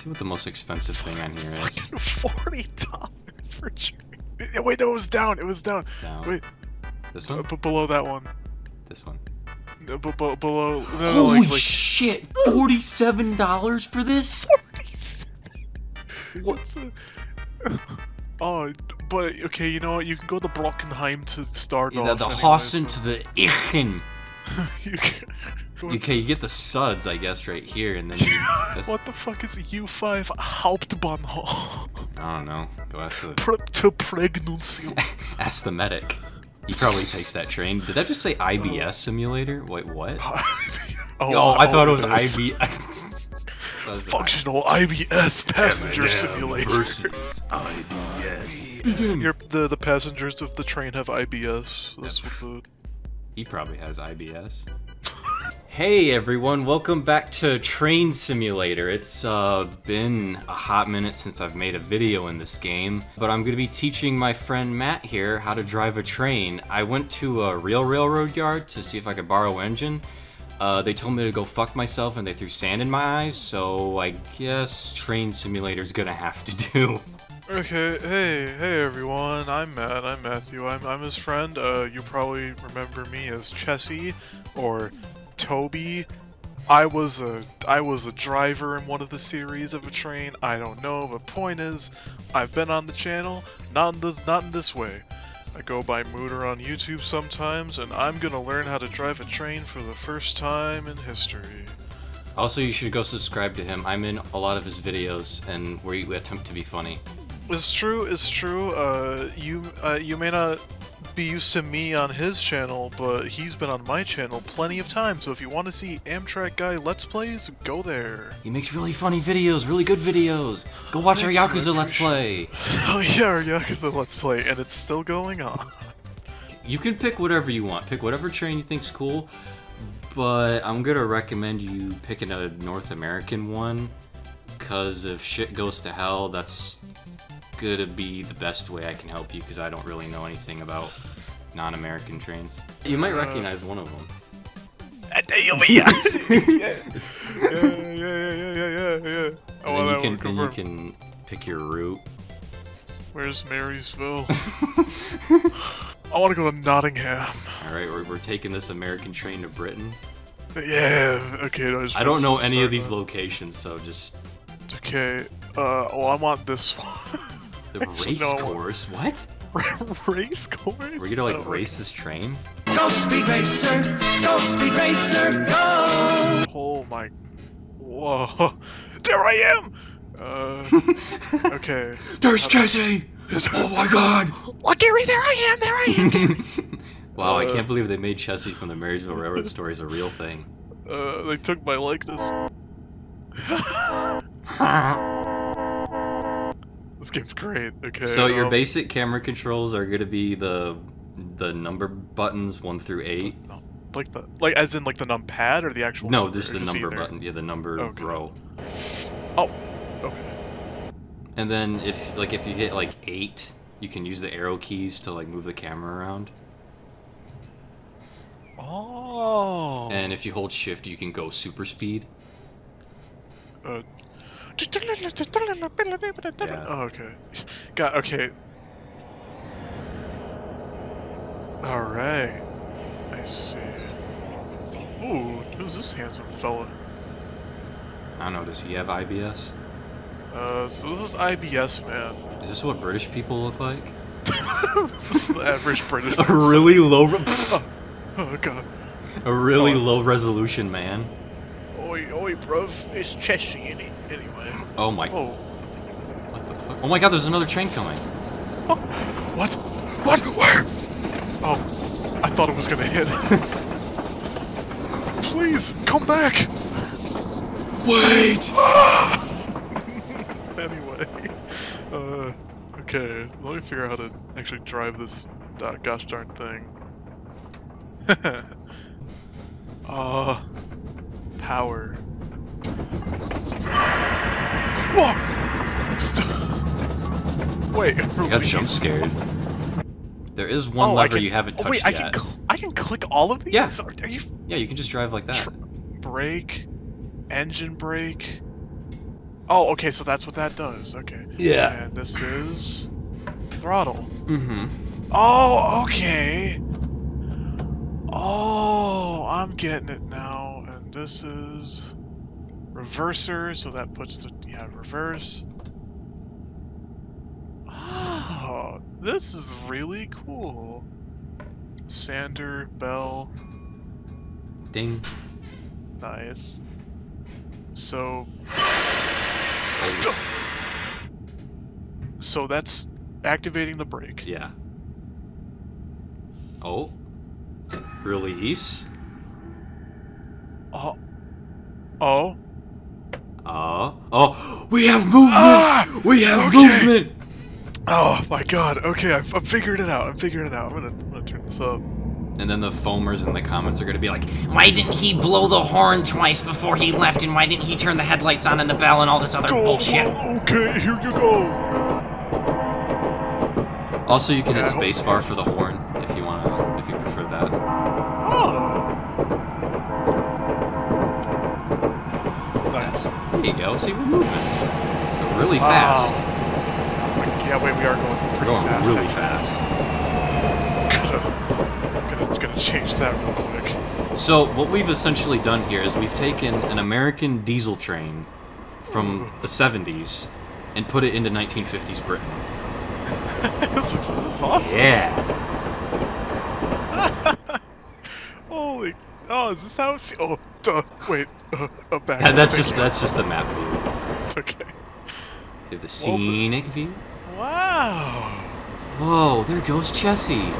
Let's see what the most expensive thing on here is. $40 for sure. Wait, no, it was down. It was down. Wait. This one? Below that one. This one. Below. No, Holy shit! $47 for this? $47? What's a... Oh, but okay, you know what? You can go to Brockenheim to start off. The Hossen to the Ichen. Okay, you get the suds, I guess, right here, and then you... What the fuck is U5 Hauptbahnhof? I don't know. Go ask the... Ask the medic. He probably takes that train. Did that just say IBS simulator? Wait, what? Oh, I thought it was IBS. Functional IBS passenger simulator. Versus IBS. The passengers of the train have IBS. That's what the... He probably has IBS. Hey everyone, welcome back to Train Simulator. It's been a hot minute since I've made a video in this game, but I'm gonna be teaching my friend Matt here how to drive a train. I went to a real railroad yard to see if I could borrow an engine. They told me to go fuck myself and they threw sand in my eyes, so I guess Train Simulator's gonna have to do. Okay, hey everyone, I'm Matt, I'm Matthew, I'm his friend. You probably remember me as Chessie, or Toby. I was a driver in one of the series of a train, I don't know, but point is, I've been on the channel, not in this way. I go by Mooter on YouTube sometimes, and I'm gonna learn how to drive a train for the first time in history. Also, you should go subscribe to him. I'm in a lot of his videos, and where you attempt to be funny. It's true, it's true. You may not be used to me on his channel, but he's been on my channel plenty of times, so if you want to see Amtrak Guy Let's Plays, go there. He makes really funny videos, really good videos. Go watch our Yakuza Let's Play. Oh yeah, our Yakuza Let's Play, and it's still going on. You can pick whatever you want. Pick whatever train you think's cool, but I'm gonna recommend you picking a North American one, because if shit goes to hell, that's gonna be the best way I can help you, because I don't really know anything about non-American trains. You might recognize one of them. Yeah. Oh, and then you can pick your route. Where's Marysville? I want to go to Nottingham. All right, we're taking this American train to Britain. Yeah. Okay. No, I don't know any of these locations, so just. Okay. Oh, I want this one. The race course? What? Race course? We're gonna like race this train? Go Speed Racer! Go Speed Racer! Go! Oh my... Whoa. There I am! Okay. There's Chessie! Oh my god! Oh Gary, there I am! Wow, I can't believe they made Chessie from the Marysville Railroad Stories a real thing. They took my likeness. This game's great. Okay. So your basic camera controls are gonna be the number buttons 1 through 8. No, like as in like the num pad or the actual. No, just the number button. Yeah, the number row. Oh. Okay. And then if you hit like 8, you can use the arrow keys to like move the camera around. Oh. And if you hold shift, you can go super speed. Yeah. Oh, okay. God, okay. Alright. I see. Ooh, who's this handsome fella? I don't know, does he have IBS? So this is IBS, man. Is this what British people look like? This is the average British person. A really low... oh, God. A really low resolution man. Oi, bruv, it's Chessie in it, anyway. Oh my... Oh. What the fuck? Oh my god, there's another train coming! Oh, what? What? Where? Oh, I thought it was gonna hit. Please, come back! Wait! Anyway... okay, let me figure out how to actually drive this gosh darn thing. Power. Whoa! Wait, I got jump scared. There is one lever you haven't touched yet. Wait, I can click all of these? Yeah. Are you... Yeah, you can just drive like that. Brake, engine brake. Oh, okay, so that's what that does. Okay. Yeah. And this is throttle. Mm-hmm. Oh, okay. Oh, I'm getting it now. And this is reverser, so that puts the, yeah, reverse. Oh, this is really cool. Sander, bell. Ding. Nice. So... so that's activating the brake. Yeah. Oh. Release. Oh. Oh. Oh. We have movement! Ah! We have movement! Oh my god. Okay, I'm figuring it out. I'm gonna turn this up. And then the foamers in the comments are gonna be like, why didn't he blow the horn twice before he left, and why didn't he turn the headlights on and the bell and all this other bullshit? Well, okay, here you go. Also, you can hit spacebar for the horn if you want to, if you prefer that. Oh. Nice. There you go. See, we're moving really fast. Yeah, wait, we are going pretty fast. We're going really fast. Gonna change that real quick. So what we've essentially done here is we've taken an American diesel train from the 70s and put it into 1950s Britain. This looks awesome. Yeah. Holy! Oh, is this how it feels? Oh, duh. Wait. Back. Yeah, that's just the map view. It's okay. You have the scenic view. Wow. Whoa! There goes Chessie.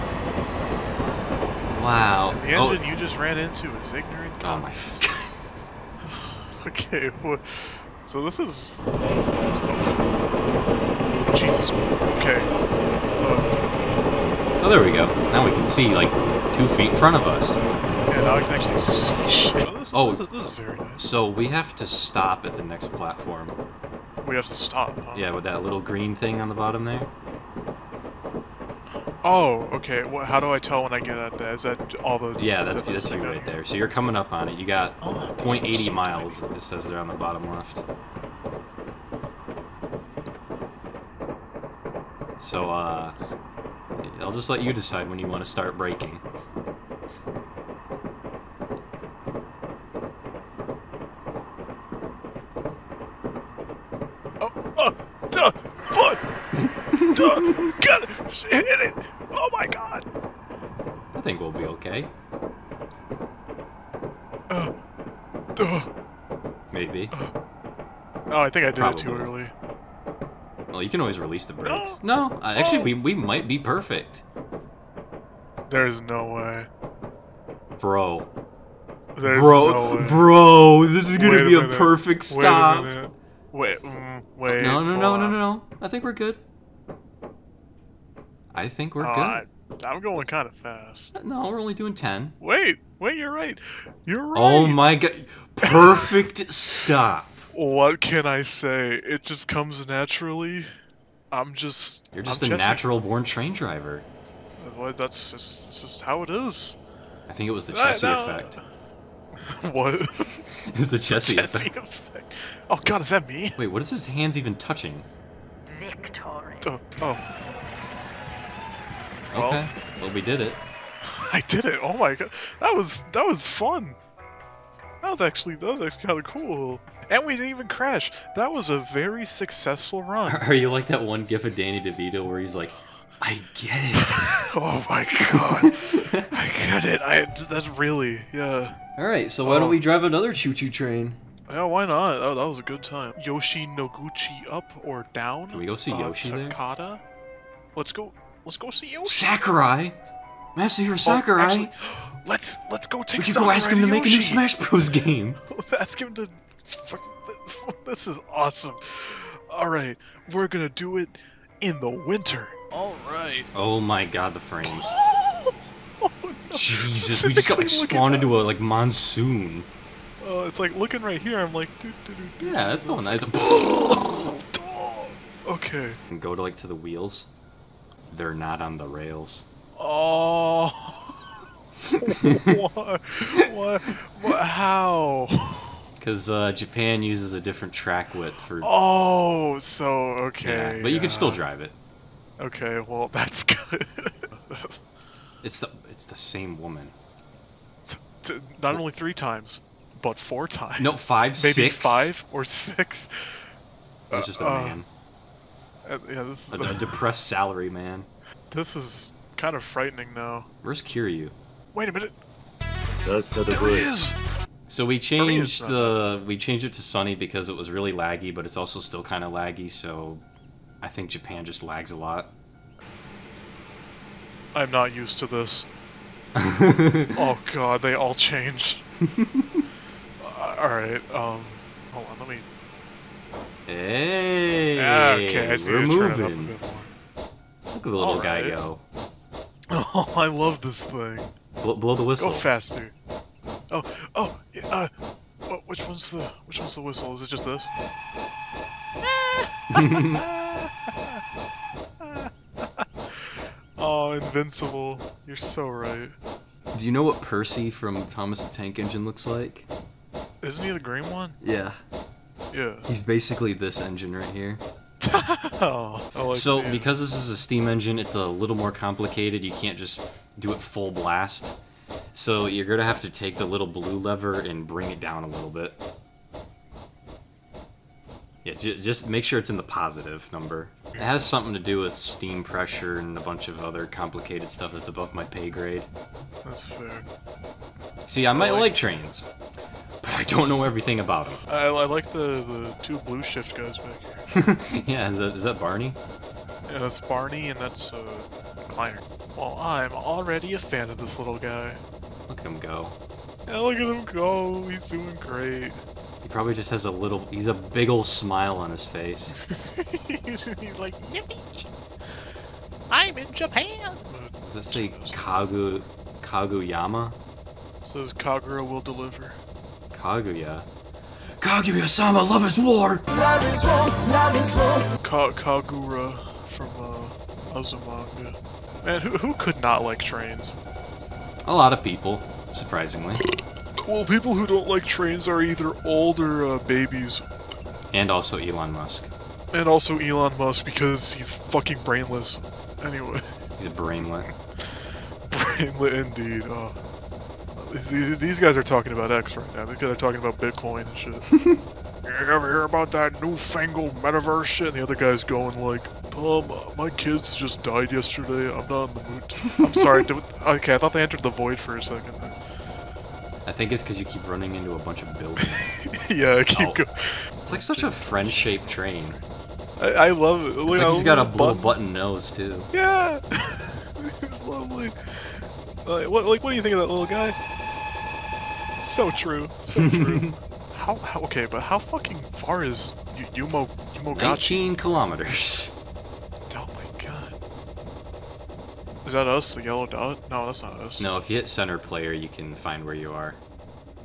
Wow. And the engine you just ran into is ignorant. Oh my God. Okay, well, so this is... oh, Jesus. Okay. Oh, there we go. Now we can see, like, 2 feet in front of us. Yeah, now I can actually see shit. Oh, this is very nice. So we have to stop at the next platform. We have to stop, huh? Yeah, with that little green thing on the bottom there. Oh, okay. Well, how do I tell when I get at that? Is that all the... Yeah, that's you right there. So you're coming up on it. You got 0.80 miles, it says there on the bottom left. So, I'll just let you decide when you want to start braking. Okay. Maybe. Oh, I think I did it too early. Well, you can always release the brakes. No, actually, we might be perfect. There's no way. Bro. There's no way. Bro, this is gonna be a perfect stop. Wait. No. I think we're good. I think we're good. I'm going kind of fast. No, we're only doing 10. Wait, you're right. You're right. Oh my god. Perfect stop. What can I say? It just comes naturally. You're just a natural-born train driver. Well, that's just how it is. I think it was the Chessie effect. What? It was the Chessie effect. Oh god, is that me? Wait, what is his hands even touching? Victory. Oh. Okay. Well, we did it. I did it. Oh my god, that was fun. That was actually kind of cool. And we didn't even crash. That was a very successful run. Are you like that one GIF of Danny DeVito where he's like, "I get it." Oh my god, I get it. That's really All right, so why don't we drive another choo-choo train? Yeah, why not? Oh, that was a good time. Yoshi Noguchi up or down? Can we go see Yoshi Takata? There? Let's go. Let's go see Yoshi. Sakurai, Masahiro Sakurai. Actually, let's go take. We can go ask him to make a new Smash Bros. Game. Let's ask him to. This is awesome. All right, we're gonna do it in the winter. All right. Oh my God, the frames. Oh, no. Jesus, we just got like spawned into a like monsoon. Oh, it's like looking right here. I'm like. Doo. Yeah, that's so nice. Okay. And go to like to the wheels. They're not on the rails. Oh. What? How? Because Japan uses a different track width for... Oh, so, okay. Yeah, but you can still drive it. Okay, well, that's good. It's the same woman. Not only 3 times, but 4 times. No, 5, 6. Maybe 5 or 6. It's just a man. Yeah, this is a depressed salary man. This is kind of frightening now. Where's Kiryu? Wait a minute. There he is. So we changed it to Sunny because it was really laggy, but it's also still kind of laggy. So I think Japan just lags a lot. I'm not used to this. Oh god, they all changed. All right, hold on, let me. Hey. Okay, I see. We're moving. Look at the little guy go. Oh, I love this thing. Blow the whistle. Go faster. Oh, which one's the whistle? Is it just this? Oh, invincible. You're so right. Do you know what Percy from Thomas the Tank Engine looks like? Isn't he the green one? Yeah. Yeah. He's basically this engine right here. Oh, I like so, because this is a steam engine, it's a little more complicated. You can't just do it full blast. So you're going to have to take the little blue lever and bring it down a little bit. Yeah, just make sure it's in the positive number. It has something to do with steam pressure and a bunch of other complicated stuff that's above my pay grade. That's fair. See, I might like trains, but I don't know everything about them. I like the 2 blue shift guys back here. Yeah, is that Barney? Yeah, that's Barney and that's Kleiner. Well, I'm already a fan of this little guy. Look at him go. Yeah, look at him go. He's doing great. He probably just has a little... He's a big old smile on his face. He's like, yippee! I'm in Japan! Does that say Kaguya-sama? It says Kagura will deliver. Kaguya? Kaguya-sama, love is war! Love is war, love is war! Kagura from Azumanga. Man, who could not like trains? A lot of people, surprisingly. Well, people who don't like trains are either old or babies. And also Elon Musk. And also Elon Musk, because he's fucking brainless. Anyway. He's a brainlet. Brainlet indeed. Oh. These guys are talking about X right now. These guys are talking about Bitcoin and shit. You ever hear about that newfangled metaverse shit? And the other guy's going like, my kids just died yesterday. I'm not in the mood. I'm sorry. Okay, I thought they entered the void for a second. I think it's because you keep running into a bunch of buildings. Yeah, I keep going. It's like such a friend-shaped train. I love it. It's like he's got a little button nose, too. Yeah! He's lovely. What do you think of that little guy? So true. So true. Okay, but how fucking far is Yumogachi? 19 kilometers. Oh my god. Is that us, the yellow dot? No, that's not us. No, if you hit center player, you can find where you are.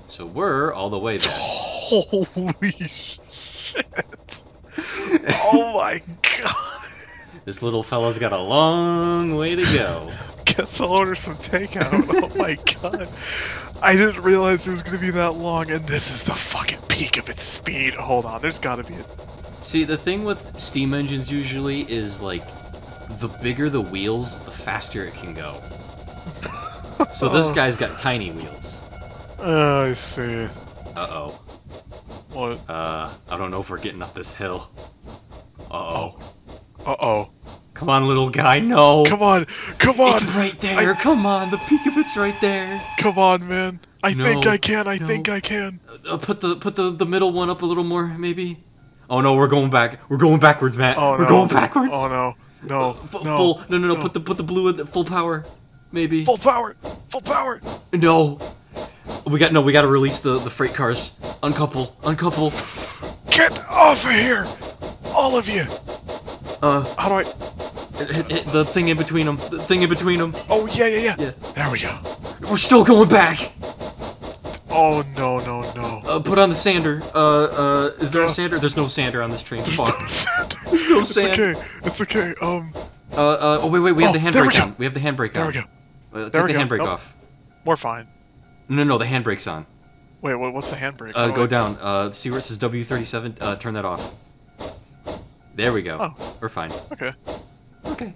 So we're all the way there. Holy shit. Oh my god. This little fella's got a long way to go. Guess I'll order some takeout. Oh my god. I didn't realize it was going to be that long, and this is the fucking peak of its speed. Hold on, there's got to be a... See, the thing with steam engines usually is, like, the bigger the wheels, the faster it can go. So this guy's got tiny wheels. I see. Uh-oh. What? I don't know if we're getting up this hill. Uh-oh. Uh-oh. Come on, little guy, no! Come on! Come on! It's right there! Come on, the peak of it's right there! Come on, man! I think I can! Put the middle one up a little more, maybe? Oh no, we're going back. We're going backwards, Matt. Oh, we're going backwards! Oh no. No, put the blue in full power, maybe. Full power! Full power! No. We gotta release the freight cars. Uncouple. Get off of here! All of you! How do I... Hit the thing in between them. Oh, yeah. There we go. We're still going back! Oh, no. Put on the sander. Is there a sander? There's no sander on this train. There's no sander. It's okay, we have the handbrake on. Take the handbrake off. More fine. No, the handbrake's on. Wait, what's the handbrake? Go down. See where it says W37? Turn that off. There we go. Oh. We're fine. Okay. Okay.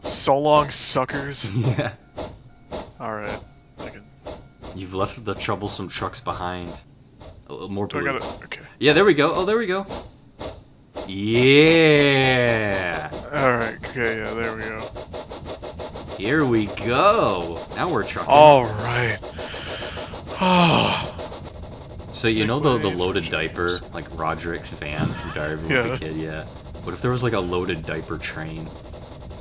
So long, suckers. Yeah. Alright. You've left the troublesome trucks behind. Oh, more blue. I gotta, okay. Yeah, there we go. Oh, there we go. Yeah. Alright, okay, yeah, there we go. Here we go. Now we're trucking. Alright. So you know the loaded diaper, like Roderick's van from Diary of a Wimpy Kid, yeah. What if there was like a loaded diaper train?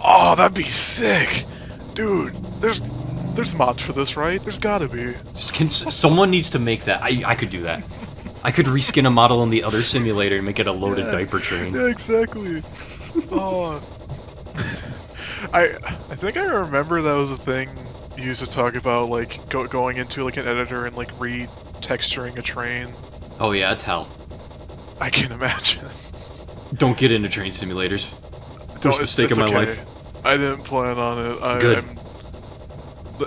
Oh, that'd be sick, dude. There's mods for this, right? There's gotta be. Someone needs to make that. I could do that. I could reskin a model in the other simulator and make it a loaded diaper train. Yeah, exactly. Oh, I think I remember that was a thing you used to talk about, like going into like an editor and like re-texturing a train. Oh yeah, it's hell. I can imagine. Don't get into train simulators. Worst mistake of my life. I didn't plan on it. Good.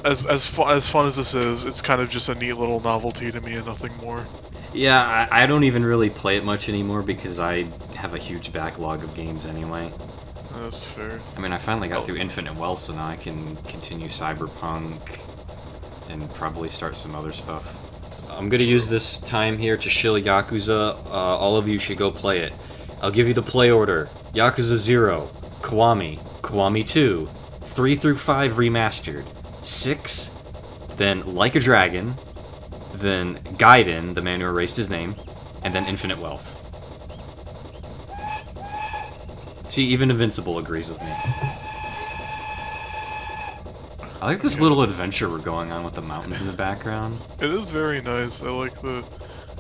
As fun as this is, it's kind of just a neat little novelty to me and nothing more. Yeah, I don't even really play it much anymore because I have a huge backlog of games anyway. That's fair. I mean, I finally got through Infinite Wealth, so now I can continue Cyberpunk and probably start some other stuff. I'm going to use this time here to shill Yakuza. All of you should go play it. I'll give you the play order. Yakuza 0, Kiwami, Kiwami 2, 3 through 5 remastered, 6, then Like a Dragon, then Gaiden, the man who erased his name, and then Infinite Wealth. See, even Invincible agrees with me. I like this little adventure we're going on with the mountains in the background. It is very nice. I like the...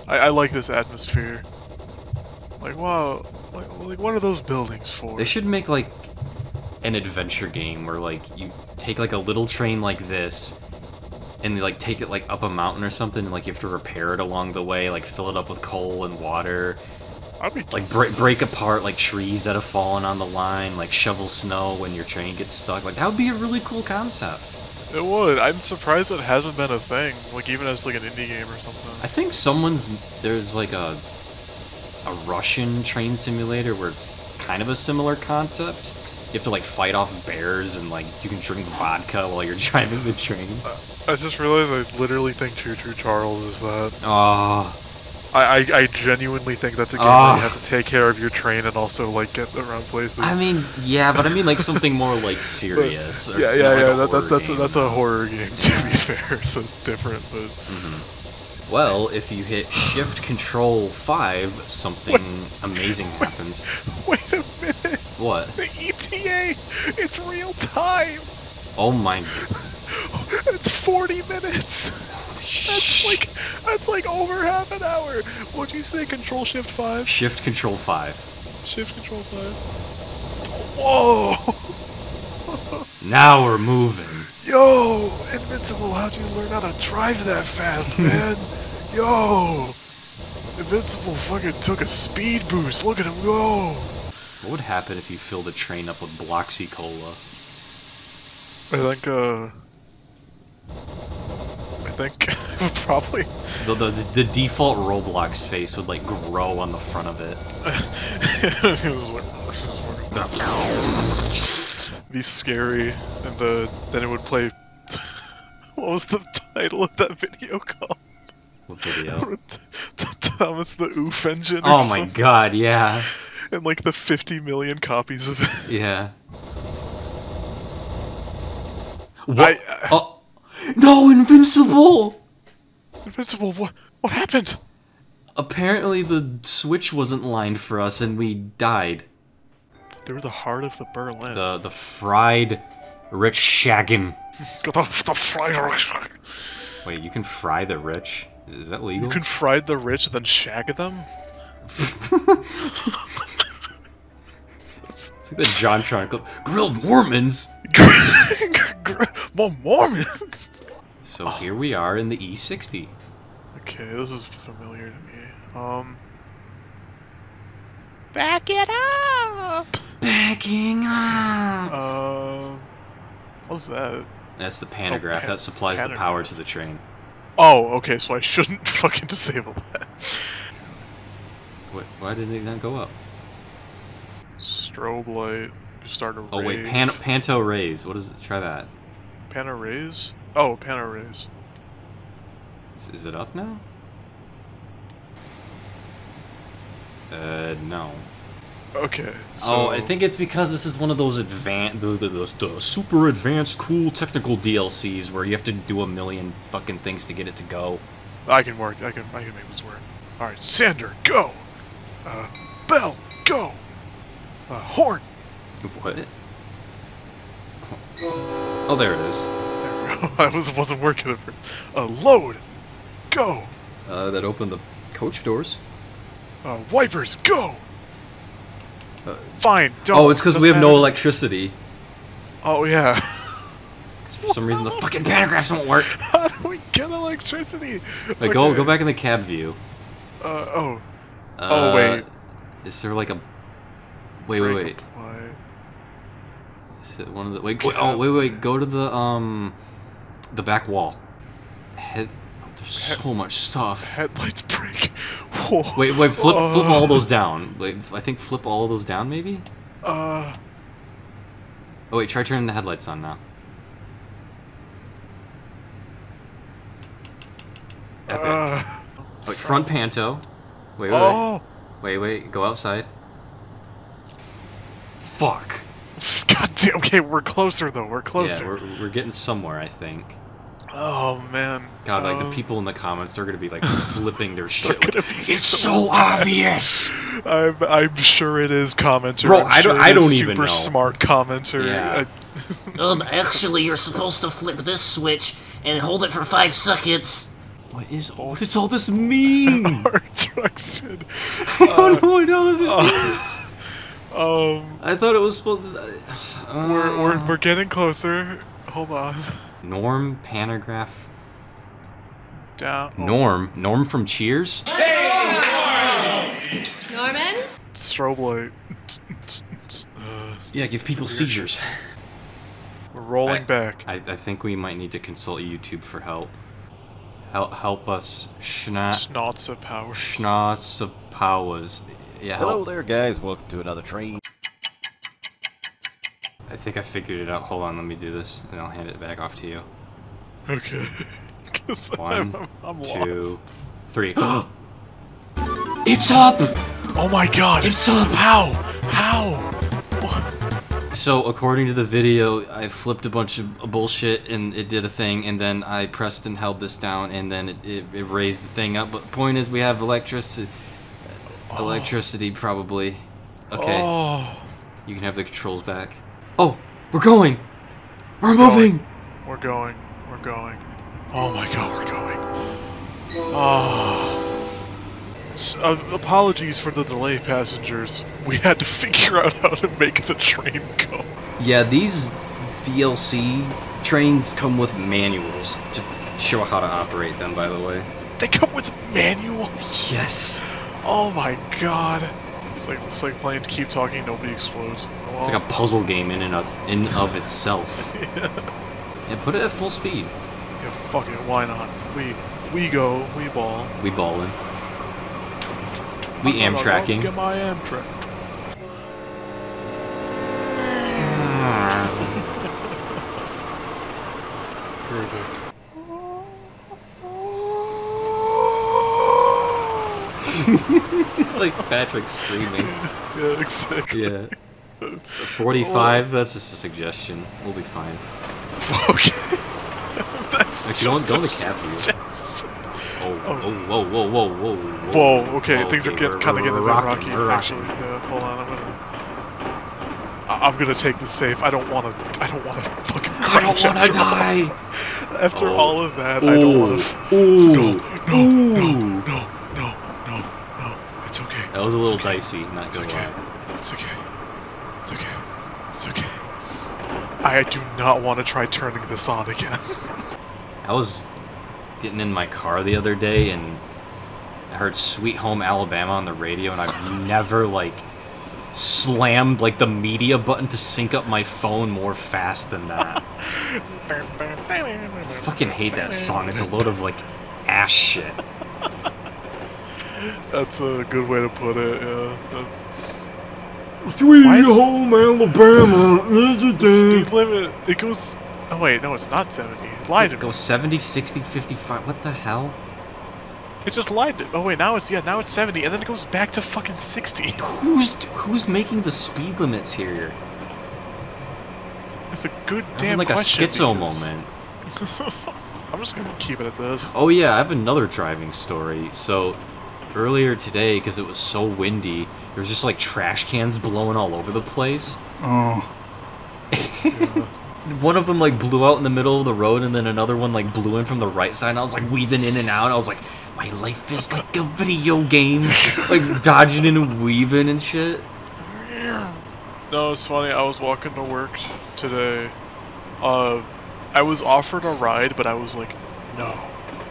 I like this atmosphere. Like, wow, like, what are those buildings for? They should make, like, an adventure game where, like, you take, like, a little train like this, and they, like, take it, like, up a mountain or something, and, like, you have to repair it along the way, like, fill it up with coal and water, like, break apart, like, trees that have fallen on the line, like, shovel snow when your train gets stuck. Like, that would be a really cool concept. It would. I'm surprised it hasn't been a thing, like, even as, like, an indie game or something. I think there's, like, a Russian train simulator where it's kind of a similar concept. You have to like fight off bears and like you can drink vodka while you're driving the train. I just realized I literally think Choo Choo Charles is that. Oh. I genuinely think that's a game where you have to take care of your train and also like get around places. I mean, yeah, but I mean like something more like serious. But, like that's a horror game to be fair, so it's different. But. Mm-hmm. Well, if you hit Shift Control 5, something amazing happens. Wait a minute! What? The ETA! It's real time! Oh my... It's 40 minutes! That's like over half an hour! What'd you say, Control Shift 5? Shift Control 5. Shift Control 5. Whoa! Now we're moving. Yo, Invincible, how'd you learn how to drive that fast, man? Yo! Invincible fucking took a speed boost, look at him go! What would happen if you filled a train up with Bloxy Cola? I think probably... The default Roblox face would, like, grow on the front of it. It was like... be scary, and then it would play. What was the title of that video called? What video? Thomas the Oof Engine. Oh my god, yeah. And like the 50 million copies of it. Yeah. What? Oh. No, Invincible. Invincible, what happened? Apparently the switch wasn't lined for us, and we died. Through the heart of the Berlin. The fried rich shaggin. The fried rich. Wait, you can fry the rich? Is that legal? You can fry the rich then shag them? It's like the John Tronic. Grilled Mormons? More Mormons? So here we are in the E60. Okay, this is familiar to me. Back it up! Backing up! What's that? That's the pantograph. That supplies the power to the train. Oh, okay, so I shouldn't fucking disable that. Wait, why did it not go up? Strobe light. You start to wait, Panto Rays. What is it? Try that. Panto Rays? Oh, Panto Rays. Is it up now? No. Okay. So... Oh, I think it's because this is one of those advanced, the super advanced, cool technical DLCs where you have to do a million fucking things to get it to go. I can make this work. All right, Sander, go. Bell, go. Horn. What? Oh, there it is. I wasn't working at first. Load, go. That opened the coach doors. Wipers, go. Fine, don't. Oh, it's because we have no electricity. Oh, yeah. For some reason, the fucking pantographs won't work. How do we get electricity? Wait, okay. Go back in the cab view. Oh, wait. Is there like a... Wait. Apply. Is it one of the... Wait, go to the back wall. There's so much stuff. Headlights break. Whoa. Wait, flip all those down. Wait, I think flip all of those down, maybe? Oh, wait, try turning the headlights on now. Epic. Wait, front panto. Wait. Oh. Wait, go outside. Fuck. God damn, okay, we're closer, though. We're closer. Yeah, we're getting somewhere, I think. Oh man! God, like the people in the comments, they're gonna be like flipping their shit. Like, it's so obvious. I'm sure it is, commenter. Bro, I don't even know. Super smart commenter. Yeah. Actually, you're supposed to flip this switch and hold it for 5 seconds. What does all this mean? I don't know what it means. I thought it was supposed. We're getting closer. Hold on. Norm Pantograph. Norm from Cheers. Hey, Norman. Strobe light. Yeah, give people seizures. We're rolling back. I think we might need to consult YouTube for help. Help us, Schnauzepowers. Yeah. Help. Hello there, guys. Welcome to another train. I think I figured it out. Hold on, let me do this, and I'll hand it back off to you. Okay. One, two, three. It's up! Oh my god! It's up! How? What? So, according to the video, I flipped a bunch of bullshit, and it did a thing, and then I pressed and held this down, and then it raised the thing up. But the point is, we have electricity, probably. Okay. Oh. You can have the controls back. Oh, we're going! We're moving! We're going. Oh my god, we're going. Oh. So, apologies for the delay, passengers. We had to figure out how to make the train go. Yeah, these DLC trains come with manuals to show how to operate them, by the way. They come with manuals? Yes. Oh my god. It's like playing Keep Talking, Nobody Explodes. Oh. It's like a puzzle game in and of itself. Yeah. Yeah, put it at full speed. Yeah, fuck it, why not? We go, we ball. We ballin'. We Amtracking. Get my Amtrak. Perfect. It's like Patrick screaming. Yeah, exactly. Yeah. 45, that's just a suggestion. We'll be fine. Okay. That's like, don't cap you. Whoa, okay, things are kind of getting rocky, actually. Yeah, hold on, I'm gonna take the safe. I don't wanna fucking crash. I don't wanna die! After all of that, I don't wanna... No. It's okay. That was a little dicey, not gonna lie. It's okay. I do not want to try turning this on again. I was getting in my car the other day and I heard Sweet Home Alabama on the radio, and I've never like slammed like the media button to sync up my phone more fast than that. I fucking hate that song. It's a load of like ass shit. That's a good way to put it, yeah. Sweet home Alabama. Speed limit. It goes... Oh wait, no, it's not 70. It lied to me. It goes 70, 60, 55. What the hell? It just lied to... Oh wait, now it's... Yeah, now it's 70, and then it goes back to fucking 60. Who's making the speed limits here? That's a good damn question. Like a schizo moment. I'm just gonna keep it at this. Oh yeah, I have another driving story. So... earlier today, because it was so windy, there was just like trash cans blowing all over the place. Oh. Yeah. One of them like blew out in the middle of the road, and then another one like blew in from the right side, and I was like weaving in and out. I was like, my life is like a video game. Like dodging and weaving and shit. No, it's funny, I was walking to work today. I was offered a ride, but I was like, no.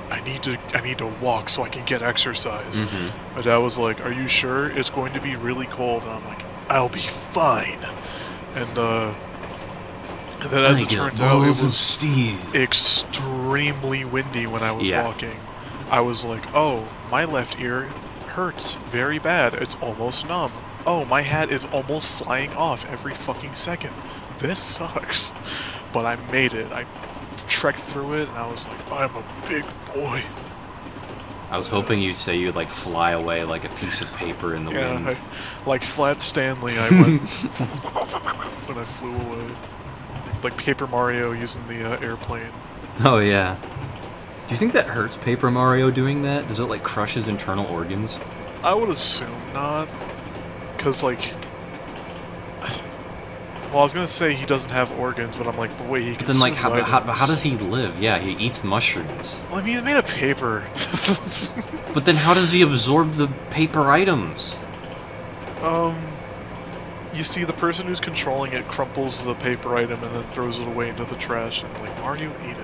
I need to walk so I can get exercise. Mm-hmm. My dad was like, "Are you sure? It's going to be really cold." And I'm like, "I'll be fine." And then as it turned out, it was extremely windy when I was walking. I was like, "Oh, my left ear hurts very bad. It's almost numb. Oh, my hat is almost flying off every fucking second. This sucks." But I made it. I trekked through it, and I was like, I'm a big boy. I was hoping you'd say you'd like fly away like a piece of paper in the wind. I, like Flat Stanley, I went when I flew away. Like Paper Mario using the airplane. Oh yeah. Do you think that hurts Paper Mario doing that? Does it like crush his internal organs? I would assume not. Cause like... Well, I was gonna say he doesn't have organs, but I'm like, but wait, he can. Then, like, how does he live? Yeah, he eats mushrooms. Well, I mean, he's made of paper. But then, how does he absorb the paper items? You see, the person who's controlling it crumples the paper item and then throws it away into the trash, and like, Mario, eat it. I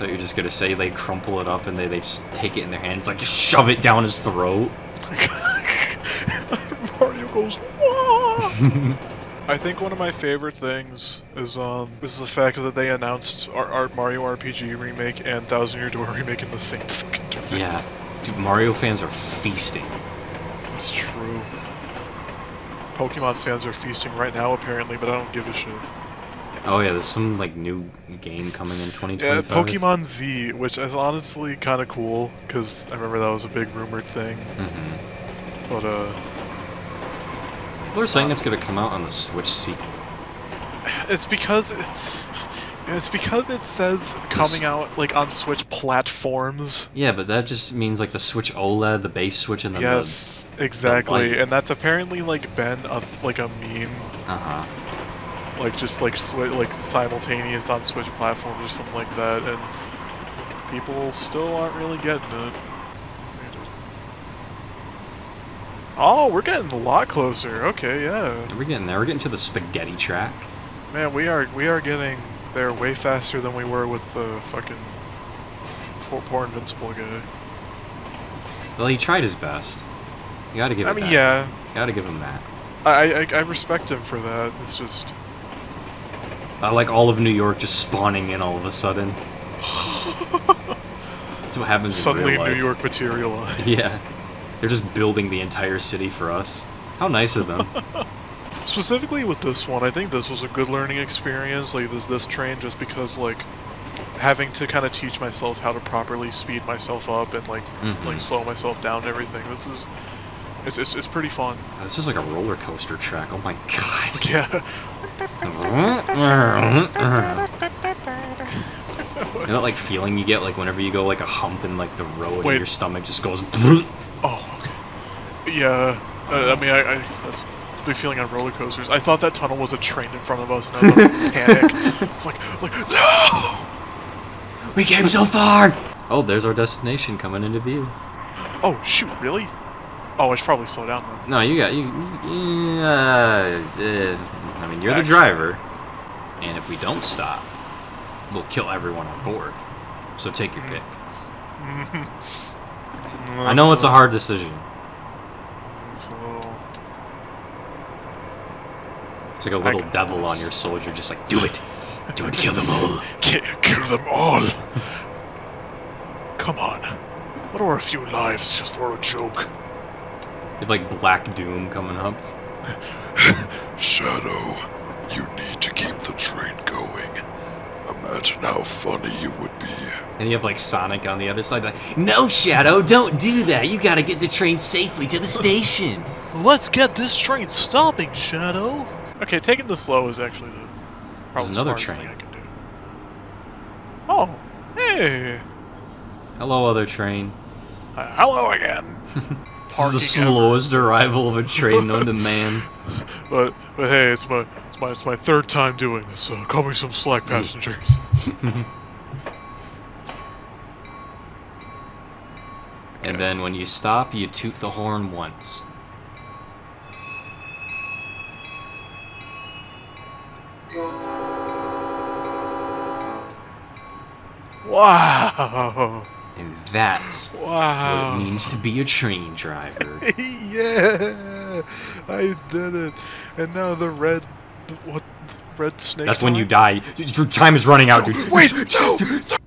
thought you were just gonna say they crumple it up and they just take it in their hands, like shove it down his throat. Mario goes, whoa! I think one of my favorite things is the fact that they announced our Mario RPG remake and Thousand Year Door remake in the same fucking tournament. Yeah, dude, Mario fans are feasting. It's true. Pokemon fans are feasting right now, apparently, but I don't give a shit. Oh yeah, there's some like new game coming in 2025. Yeah, Pokemon Z, which is honestly kind of cool because I remember that was a big rumored thing. Mm-hmm. But people are saying it's gonna come out on the Switch sequel. It's because it says coming out like on Switch platforms. Yeah, but that just means like the Switch OLED, the base Switch, and then yes, the, exactly, the and that's apparently like been a like a meme. Uh huh. Like just like simultaneous on Switch platforms or something like that, and people still aren't really getting it. Oh, we're getting a lot closer. Okay, yeah. We're getting there. We're getting to the spaghetti track. Man, we are getting there way faster than we were with the fucking poor invincible guy. Well, he tried his best. You gotta give him that. I mean, yeah. You gotta give him that. I respect him for that. It's just... I like all of New York just spawning in all of a sudden. That's what happens suddenly in real life. New York materialized. Yeah. They're just building the entire city for us. How nice of them. Specifically with this one, I think this was a good learning experience, like this train, just because like having to kind of teach myself how to properly speed myself up and like slow myself down and everything. This is it's pretty fun. This is like a roller coaster track. Oh my god. Yeah. You know that like feeling you get like whenever you go like a hump in like the road and your stomach just goes bleh. Oh, okay. Yeah, I mean, that's a big feeling on roller coasters. I thought that tunnel was a train in front of us, and I was like, panic. It's like, no! We came so far! Oh, there's our destination coming into view. Oh, shoot, really? Oh, I should probably slow down then. No, you got, I mean, you're the driver, and if we don't stop, we'll kill everyone on board. So take your pick. Mm-hmm. I know it's a hard decision. It's a little... It's like a little devil on your soldier, just like, do it! Do it, kill them all! Kill them all! Come on. What are a few lives just for a joke? They have, like, Black Doom coming up. Shadow, you need to keep the train going. Imagine how funny you would be. And you have, like, Sonic on the other side, like, no, Shadow, don't do that. You gotta get the train safely to the station. Let's get this train stopping, Shadow. Okay, taking the slow is actually the probably another train thing I can do. Oh, hey. Hello, other train. Hello again. This is the slowest arrival of a train known to man. But hey, it's my third time doing this, so call me some slack, passengers. And then when you stop, you toot the horn once. Wow. And that's what it means to be a train driver. Yeah, I did it. And now the red, what, red snake? That's time? When you die. Your time is running out, dude. Wait, no.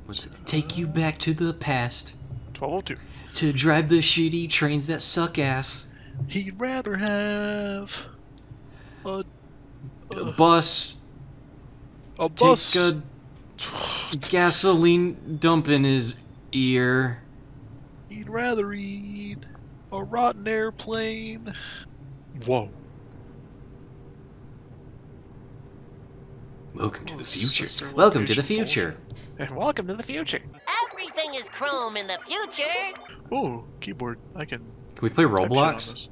What's it take you back to the past? 1202. To drive the shitty trains that suck ass. He'd rather have a bus. A bus. Take a gasoline dump in his ear. He'd rather eat a rotten airplane. Whoa. Welcome to the future. Sister, welcome to the future. And welcome to the future. Everything is chrome in the future. Ooh, keyboard. I can. Can we play Roblox?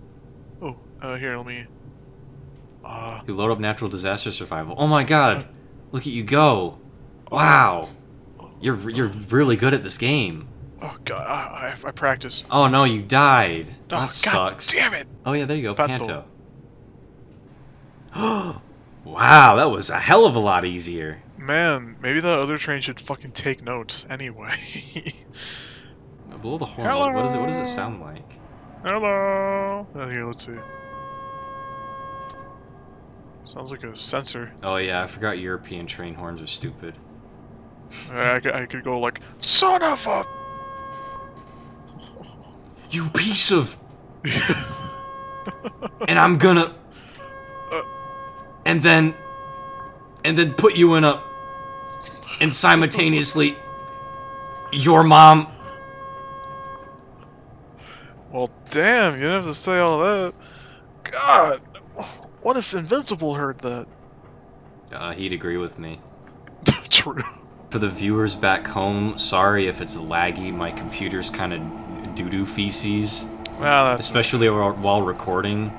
Oh, here, let me. You load up natural disaster survival. Oh my god! Look at you go! Wow! You're really good at this game. Oh god, I practiced. Oh no, you died. Oh, that god sucks. Damn it! Oh yeah, there you go, Panto. Oh, wow, that was a hell of a lot easier. Man, maybe that other train should fucking take notes anyway. Blow the horn. Hello. What is it? What does it sound like? Hello. Oh, here, let's see. Sounds like a sensor. Oh yeah, I forgot European train horns are stupid. I could go like, son of a... You piece of... And I'm gonna... And then put you in a... And simultaneously... Your mom... Well, damn, you didn't have to say all that. God! What if Invincible heard that? He'd agree with me. True. For the viewers back home, sorry if it's laggy. My computer's kind of doo-doo feces, well, especially while recording.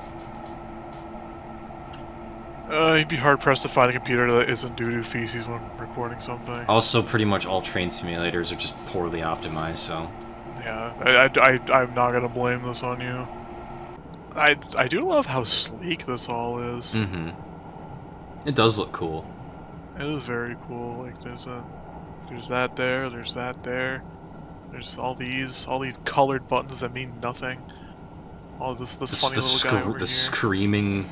You'd be hard-pressed to find a computer that isn't doo-doo feces when recording something. Also, pretty much all train simulators are just poorly optimized, so... Yeah, I'm not gonna blame this on you. I do love how sleek this all is. Mm-hmm. It does look cool. It is very cool. Like, there's that there, there's that there. There's all these colored buttons that mean nothing. All this funny little guy over here. The screaming.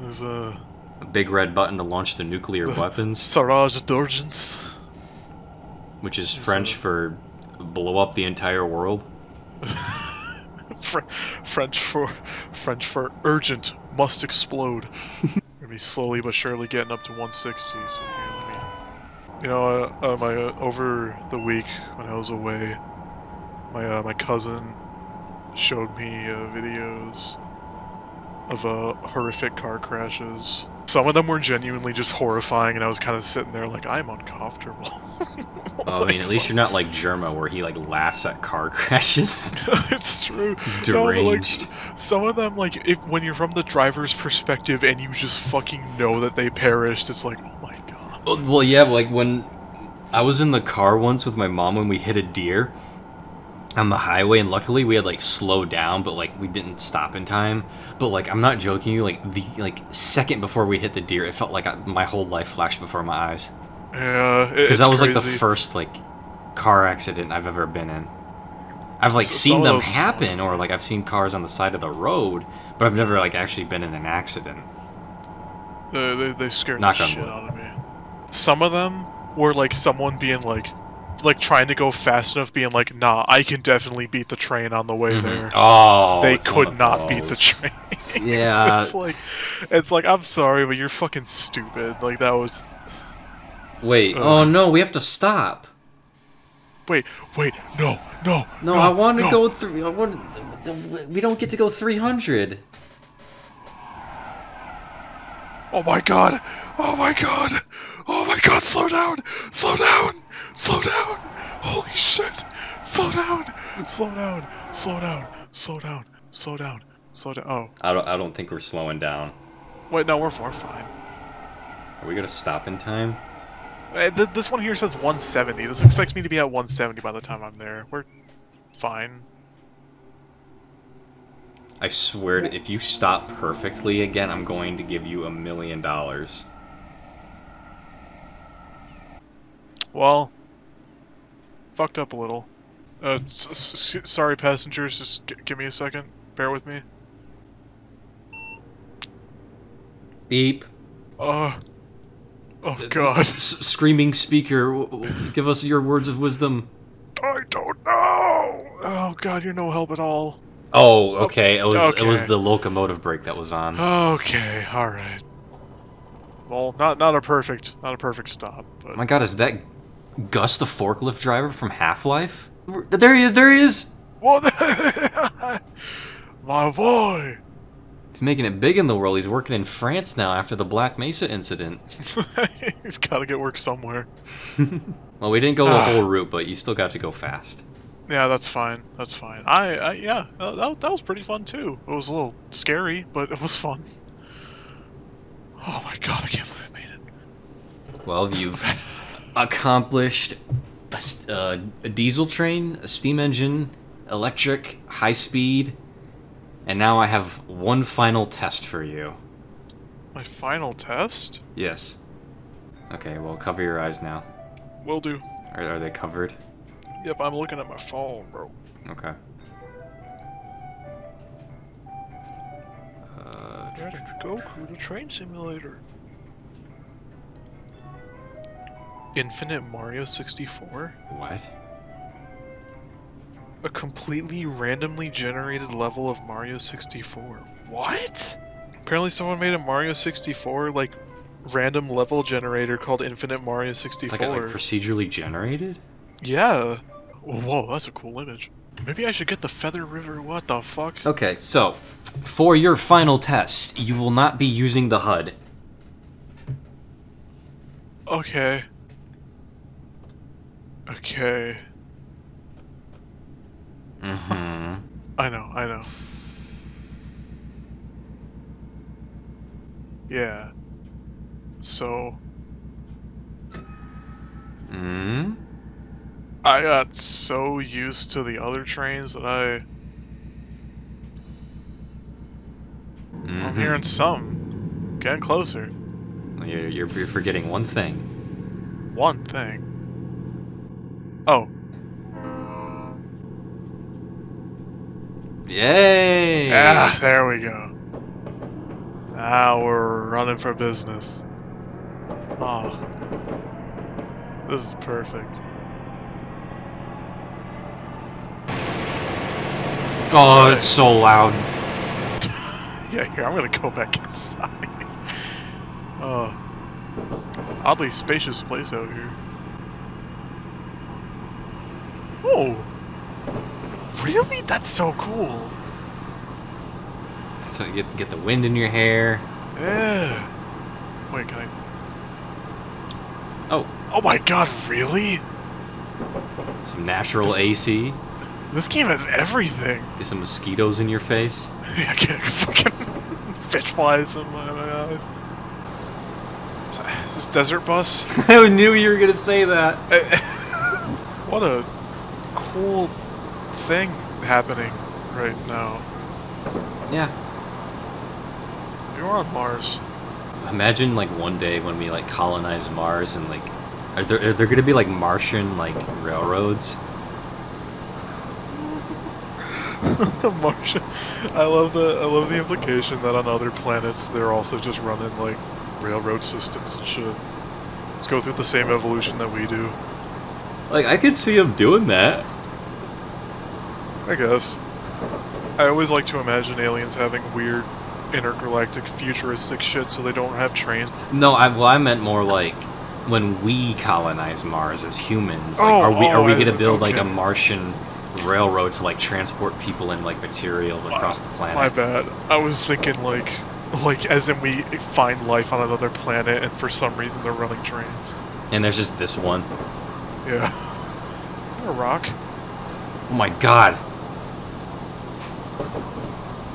There's a big red button to launch the nuclear weapons. Sarage d'urgence. Which is French for blow up the entire world. French for urgent, must explode. Gonna be slowly but surely getting up to 160. So here, let me. You know, over the week when I was away, my cousin showed me videos of horrific car crashes. Some of them were genuinely just horrifying, and I was kind of sitting there like, I'm uncomfortable. I mean, at least you're not like Germa, where he like laughs at car crashes. It's true. He's deranged. No, but, like, some of them, like, when you're from the driver's perspective and you just fucking know that they perished, it's like, oh my god. Well, yeah, like when I was in the car once with my mom when we hit a deer on the highway, and luckily we had like slowed down, but like we didn't stop in time. But like, I'm not joking you, like the second before we hit the deer, it felt like my whole life flashed before my eyes. Yeah, because that was crazy. Like the first like car accident I've ever been in. I've like seen them happen, or like I've seen cars on the side of the road, but I've never like actually been in an accident. They scared the shit out of me. some of them were like someone being like trying to go fast enough, being like, nah, I can definitely beat the train on the way there. Oh, they could not beat the train. Yeah. it's like I'm sorry, but you're fucking stupid. Like that was. Wait. Ugh. Oh no, we have to stop. Wait, no. No, I want to go through. We don't get to go 300. Oh my god, slow down, holy shit, slow down, oh. I don't think we're slowing down. Wait, no, we're fine. Are we gonna stop in time? This one here says 170, this expects me to be at 170 by the time I'm there, we're fine. I swear, if you stop perfectly again, I'm going to give you $1 million. Well, fucked up a little. Sorry, passengers, just give me a second. Bear with me. Beep. Oh, God. Screaming speaker, give us your words of wisdom. I don't know! Oh, God, you're no help at all. Oh, okay. It was the locomotive brake that was on. Okay, all right. Well, not a perfect stop. But... Oh my God, is that Gus the forklift driver from Half-Life? There he is. What? My boy. He's making it big in the world. He's working in France now after the Black Mesa incident. He's got to get work somewhere. Well, we didn't go the whole route, but you still got to go fast. Yeah, that's fine. That was pretty fun too. It was a little scary, but it was fun. Oh my God, I can't believe I made it. Well, you've accomplished a diesel train, a steam engine, electric, high speed, and now I have one final test for you. My final test? Yes. Okay, well, cover your eyes now. Will do. Are they covered? Yep, I'm looking at my phone, bro. Okay. Where did you go, Goku? The Train Simulator. Infinite Mario 64? What? A completely randomly generated level of Mario 64. What? Apparently someone made a Mario 64, like, random level generator called Infinite Mario 64. It's like procedurally generated? Yeah. Whoa, that's a cool image. Maybe I should get the Feather River, what the fuck? Okay, so, for your final test, you will not be using the HUD. Okay. Mm-hmm. I know. Yeah. So... Mm-hmm. I got so used to the other trains that I... I'm hearing some. Getting closer. You're forgetting one thing. One thing? Oh. Yay! Ah, there we go. Now we're running for business. Oh. This is perfect. Oh, it's so loud. Yeah, here, I'm gonna go back inside. Oddly spacious place out here. Oh! Really? That's so cool! So you get the wind in your hair. Yeah! Wait, can I... Oh. Oh my God, really? Some natural AC. This game has everything. There's some mosquitoes in your face. Yeah, I can't fucking fish flies in my eyes. Is this Desert Bus? I knew you were gonna say that. What a cool thing happening right now. Yeah. You're on Mars. Imagine like one day when we like colonize Mars and like, are there gonna be like Martian like railroads? The Martian. I love the implication that on other planets they're also just running like railroad systems and shit. Let's go through the same evolution that we do. Like, I could see him doing that. I guess. I always like to imagine aliens having weird intergalactic futuristic shit so they don't have trains. No, I meant more like when we colonize Mars as humans. Like, are we going to build like a Martian railroad to like transport people and like material across the planet? My bad. I was thinking like as in we find life on another planet and for some reason they're running trains. And there's just this one. Yeah. Is that a rock? Oh my god.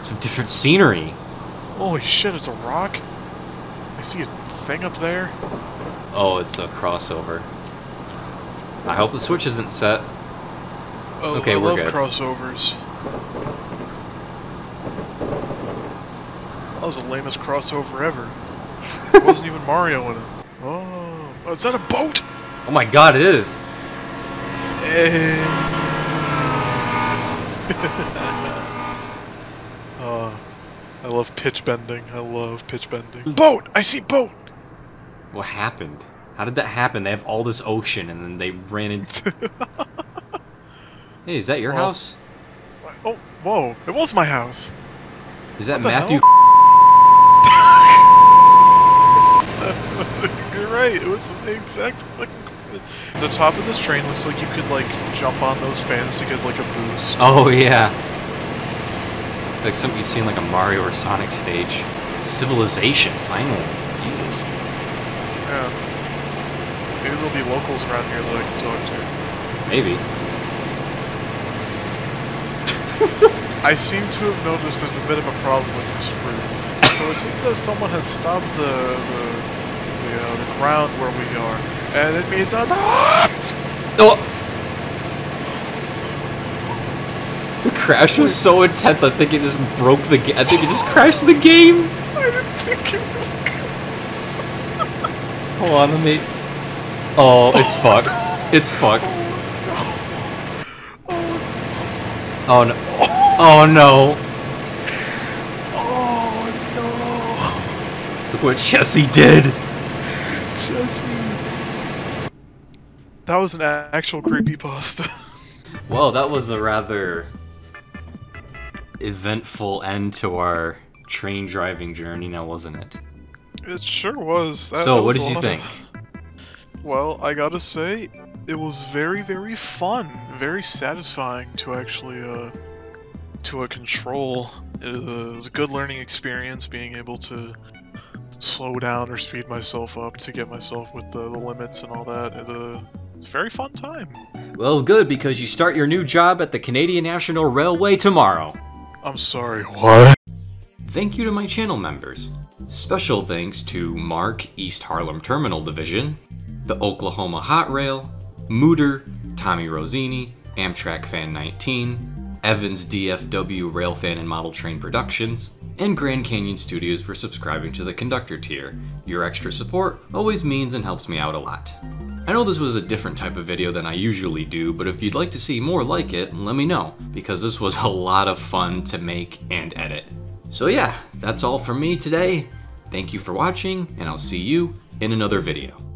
Some different scenery. Holy shit, it's a rock? I see a thing up there. Oh, it's a crossover. I hope the switch isn't set. Oh, okay, we're good. I love crossovers. That was the lamest crossover ever. There wasn't even Mario in it. Oh, is that a boat? Oh my god, it is. I love pitch bending. I love pitch bending. Boat! I see boat! What happened? How did that happen? They have all this ocean and then they ran into... Hey, is that your house? Oh, whoa. It was my house. Is that Matthew? You're right. It was the exact fucking... The top of this train looks like you could, like, jump on those fans to get, like, a boost. Oh, yeah. Like something you've seen, like, a Mario or Sonic stage. Civilization, finally. Jesus. Yeah. Maybe there'll be locals around here that I can talk to. Maybe. I seem to have noticed there's a bit of a problem with this route. So it seems that someone has stopped the ground where we are. And it means on the oh! The crash was so intense. I think it just broke the game. I think it just crashed the game. I didn't think it was. Hold on, let me. Oh, it's fucked. It's fucked. Oh no! Oh no! Oh no! Look what Chessie did. Chessie. That was an actual creepypasta. Well, that was a rather eventful end to our train driving journey, now wasn't it? It sure was. So, what did you think? Well, I gotta say, it was very, very fun. Very satisfying to actually, to control. It was a good learning experience, being able to slow down or speed myself up to get myself with the limits and all that. It's a very fun time. Well, good, because you start your new job at the Canadian National Railway tomorrow. I'm sorry, what? Thank you to my channel members. Special thanks to Mark, East Harlem Terminal Division, the Oklahoma Hot Rail, Mooter, Tommy Rosini, Amtrak Fan 19, Evans DFW Rail Fan and Model Train Productions, and Grand Canyon Studios for subscribing to the Conductor tier. Your extra support always means and helps me out a lot. I know this was a different type of video than I usually do, but if you'd like to see more like it, let me know, because this was a lot of fun to make and edit. So yeah, that's all from me today. Thank you for watching, and I'll see you in another video.